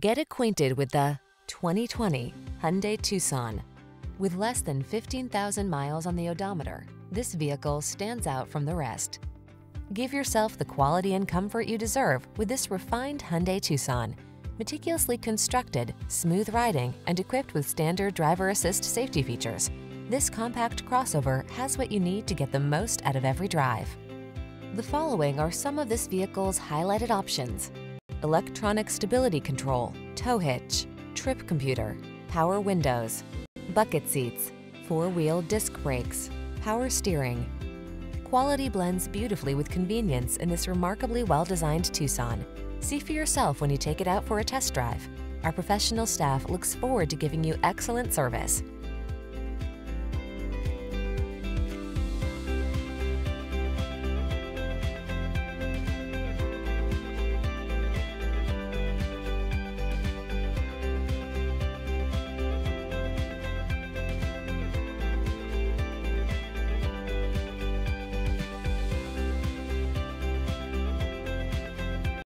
Get acquainted with the 2020 Hyundai Tucson. With less than 15,000 miles on the odometer, this vehicle stands out from the rest. Give yourself the quality and comfort you deserve with this refined Hyundai Tucson. Meticulously constructed, smooth riding, and equipped with standard driver assist safety features, this compact crossover has what you need to get the most out of every drive. The following are some of this vehicle's highlighted options: electronic stability control, tow hitch, trip computer, power windows, bucket seats, four-wheel disc brakes, power steering. Quality blends beautifully with convenience in this remarkably well-designed Tucson. See for yourself when you take it out for a test drive. Our professional staff looks forward to giving you excellent service.